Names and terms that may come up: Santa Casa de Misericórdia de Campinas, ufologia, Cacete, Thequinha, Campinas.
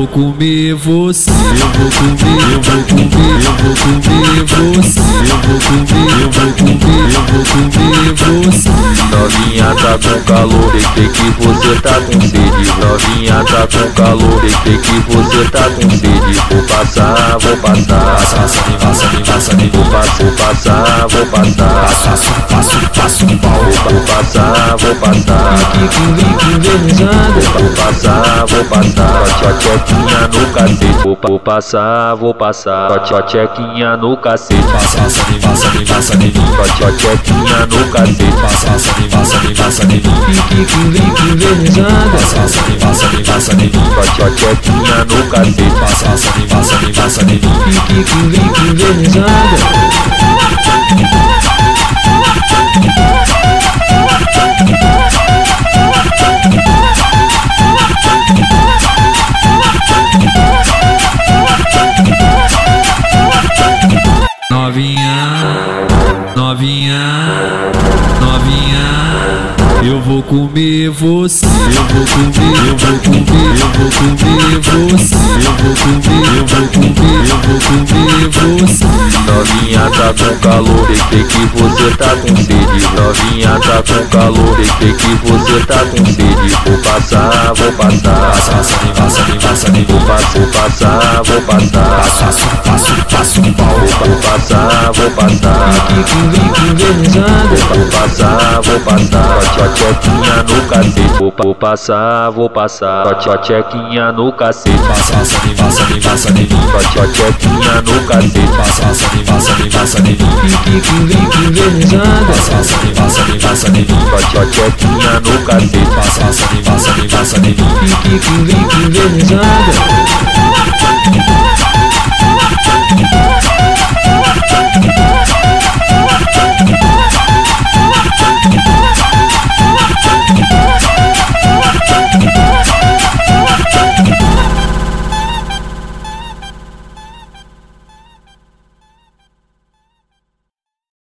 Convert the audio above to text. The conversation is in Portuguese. vou comer você, eu vou comer você, eu vou comer você. Novinha tá com calor e sei que você tá com sede. Novinha tá com calor e sei que você tá com sede. Vou passar. Vou passar. Só chequinha no cacete. Vou passar. Só chequinha no cacete. Só chequinha no cacete. Só chequinha no cacete. Novinha, eu vou comer você, eu vou comer você. Novinha tá com calor e sei que você tá com sede. Novinha tá com calor e sei que você tá com sede. Vou passar. Vou passar. Vou passar. Só chequinha no cacete. Vou passar. Só chequinha no cacete. Só chequinha no cacete. Só chequinha no cacete.